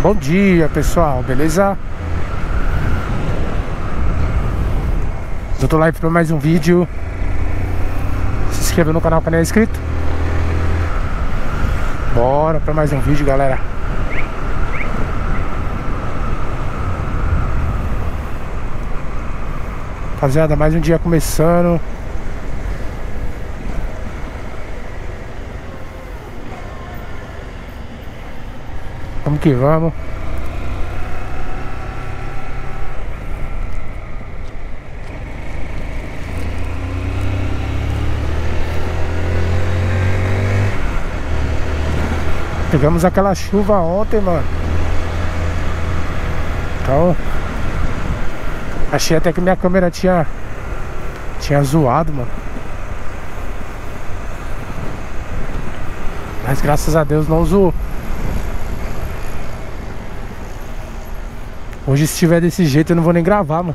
Bom dia pessoal, beleza? Eu tô live para mais um vídeo. Se inscreva no canal para não é inscrito. Bora para mais um vídeo, galera. Rapaziada, mais um dia começando. Vamos que vamos. Pegamos aquela chuva ontem, mano. Então, achei até que minha câmera tinha zoado, mano. Mas graças a Deus não zoou. Hoje, se tiver desse jeito, eu não vou nem gravar, mano.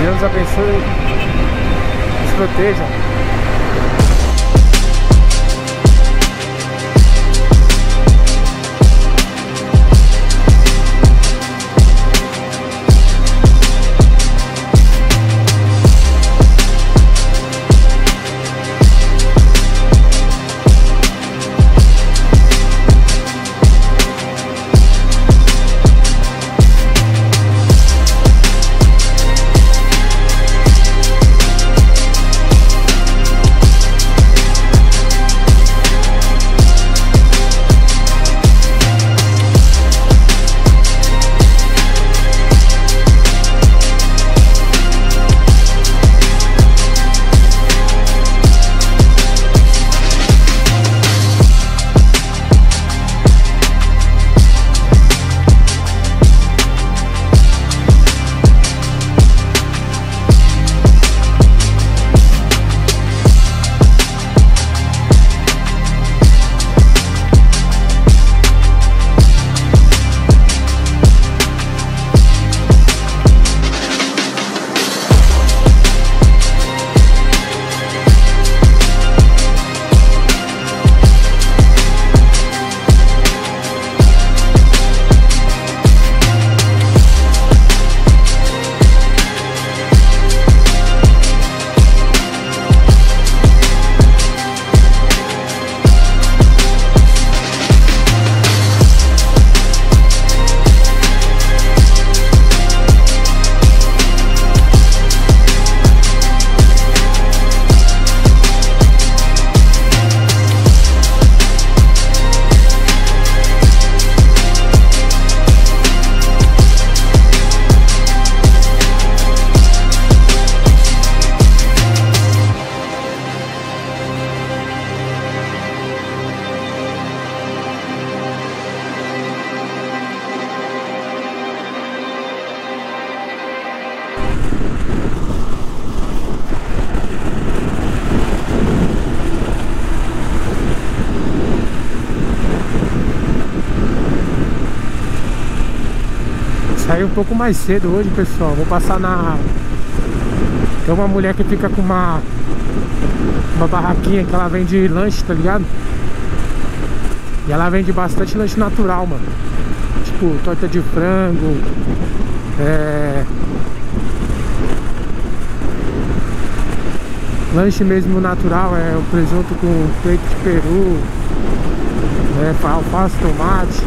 Deus abençoe, nos proteja. Saí um pouco mais cedo hoje, pessoal. Vou passar na... Tem uma mulher que fica com uma barraquinha que ela vende lanche, tá ligado? E ela vende bastante lanche natural, mano. Tipo, torta de frango, lanche mesmo natural, o presunto com peito de peru, alface, tomate.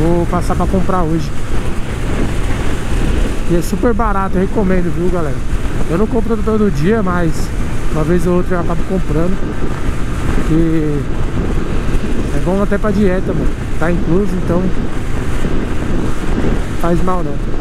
Vou passar pra comprar hoje. E é super barato, eu recomendo, viu, galera? Eu não compro todo dia, mas uma vez ou outra eu acabo comprando. E é bom até pra dieta, mano. Tá incluso, então faz mal não.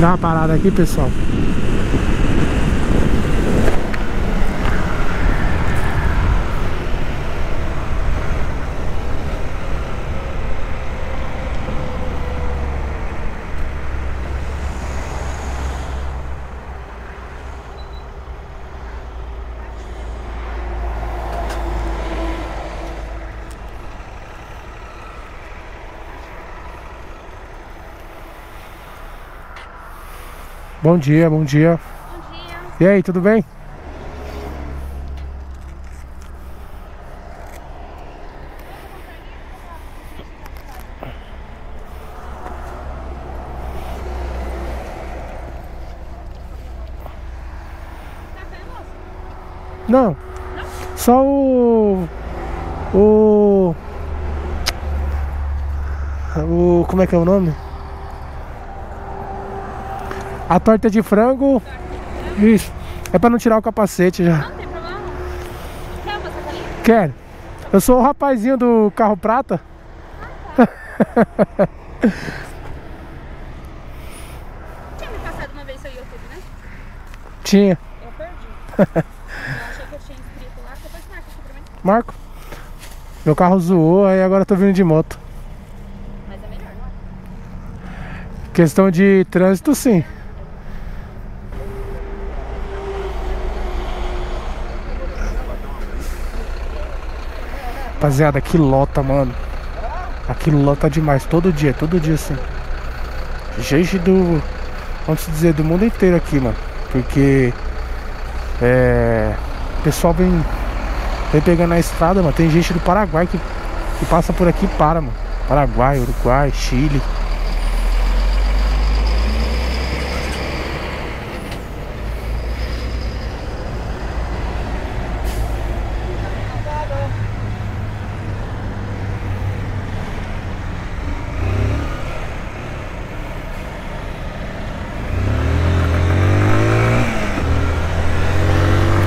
Dá uma parada aqui, pessoal. Bom dia, bom dia. Bom dia. E aí, tudo bem? Não. Não? Só como é que é o nome? A torta de frango. Isso. É pra não tirar o capacete já. Não tem problema. Quer uma sacolinha? Quero. Eu sou o rapazinho do carro prata. Ah, tá. Tinha me passado uma vez seu YouTube, né? Tinha. Eu perdi. Eu achei que eu tinha inscrito lá. Depois marca aqui pra mim. Marco. Meu carro zoou, aí agora eu tô vindo de moto. Mas é melhor, não é? Questão de trânsito, sim. Rapaziada, aqui lota, mano. Aqui lota demais, todo dia assim. Gente do... vamos dizer, do mundo inteiro aqui, mano. Porque... é... o pessoal vem pegando a estrada, mano. Tem gente do Paraguai que passa por aqui e para, mano. Paraguai, Uruguai, Chile.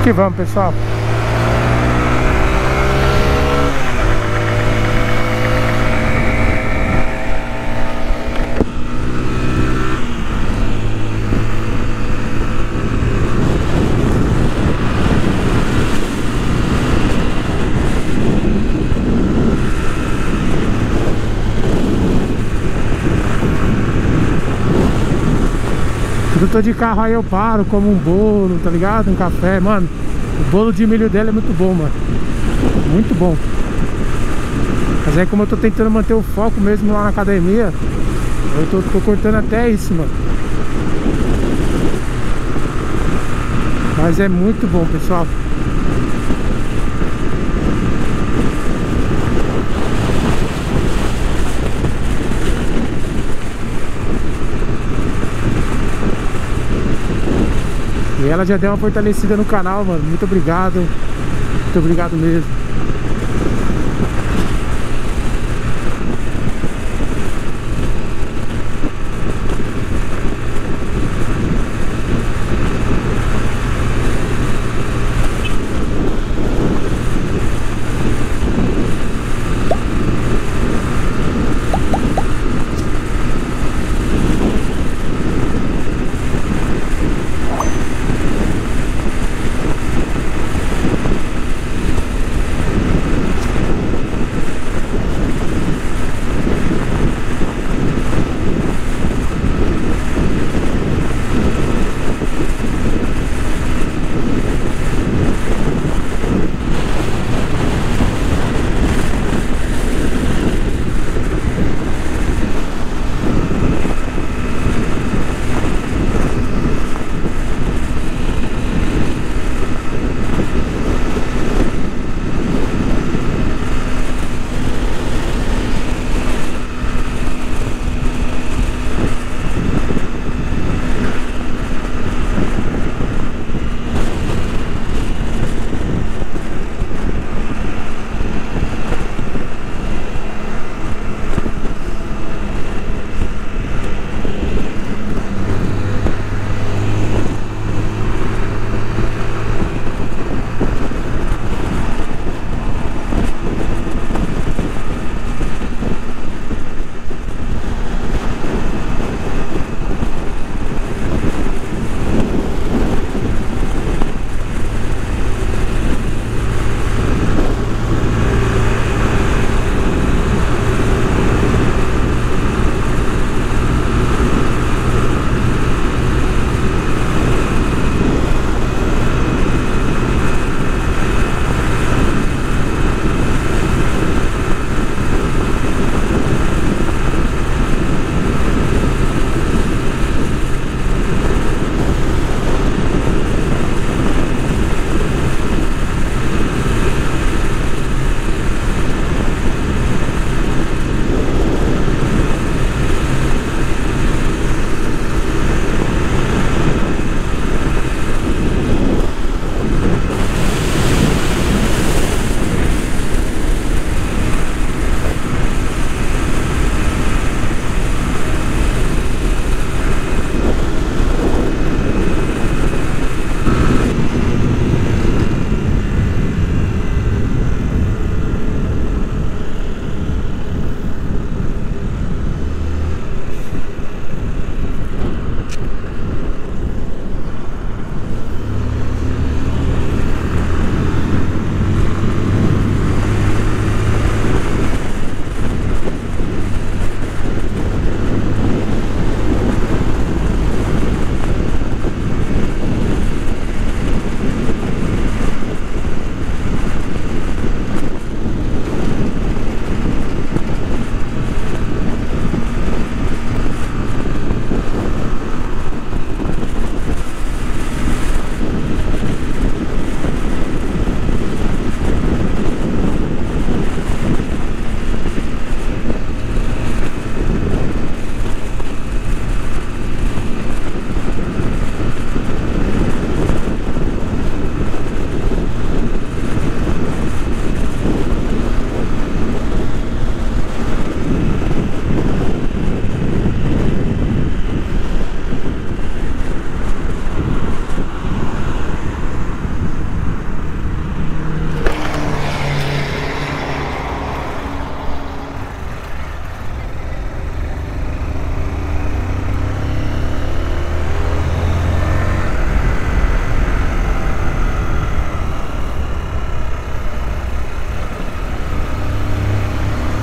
Que vamos, pessoal. Eu tô de carro, aí eu paro, como um bolo, tá ligado? Um café, mano. O bolo de milho dela é muito bom, mano. Muito bom. Mas aí como eu tô tentando manter o foco mesmo lá na academia, eu tô cortando até isso, mano. Mas é muito bom, pessoal. E ela já deu uma fortalecida no canal, mano. Muito obrigado. Muito obrigado mesmo.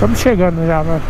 Estamos chegando já, né?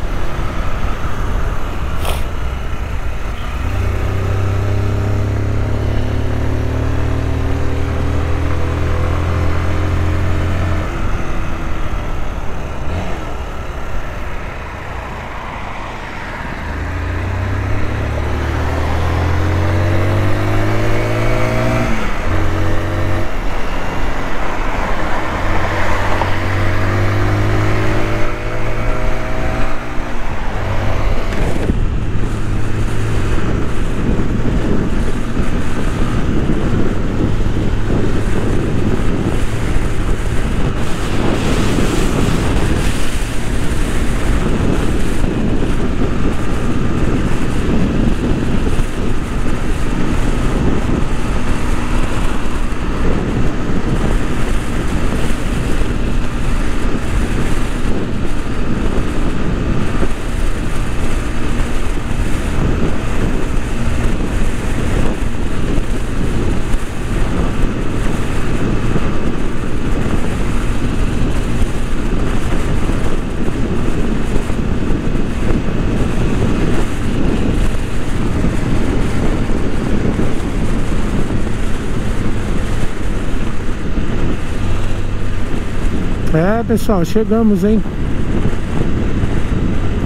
É, pessoal, chegamos, hein?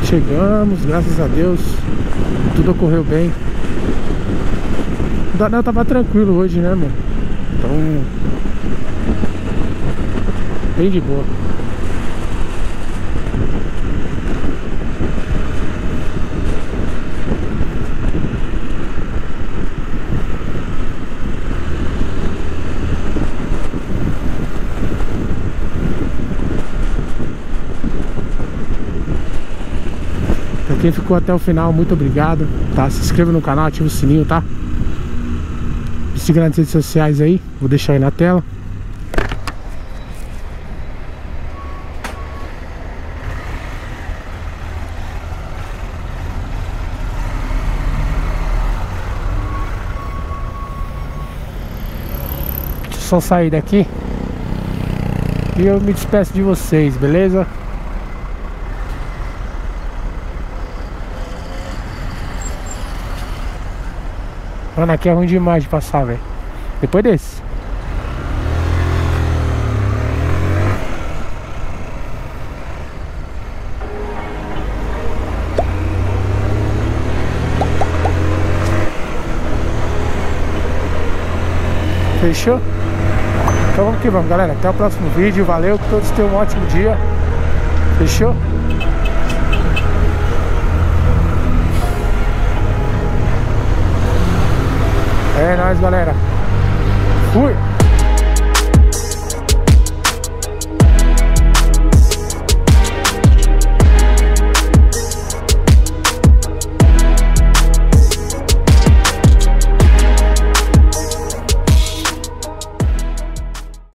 Chegamos, graças a Deus. Tudo ocorreu bem. O Daniel tava tranquilo hoje, né, mano? Então, bem de boa. Quem ficou até o final, muito obrigado, tá? Se inscreva no canal, ativa o sininho, tá? Me siga nas redes sociais aí, vou deixar aí na tela. Deixa eu só sair daqui e eu me despeço de vocês, beleza? Mano, aqui é ruim demais de passar, velho. Depois desse. Fechou? Então vamos que vamos, galera. Até o próximo vídeo. Valeu, que todos tenham um ótimo dia. Fechou? É nóis, galera. Fui!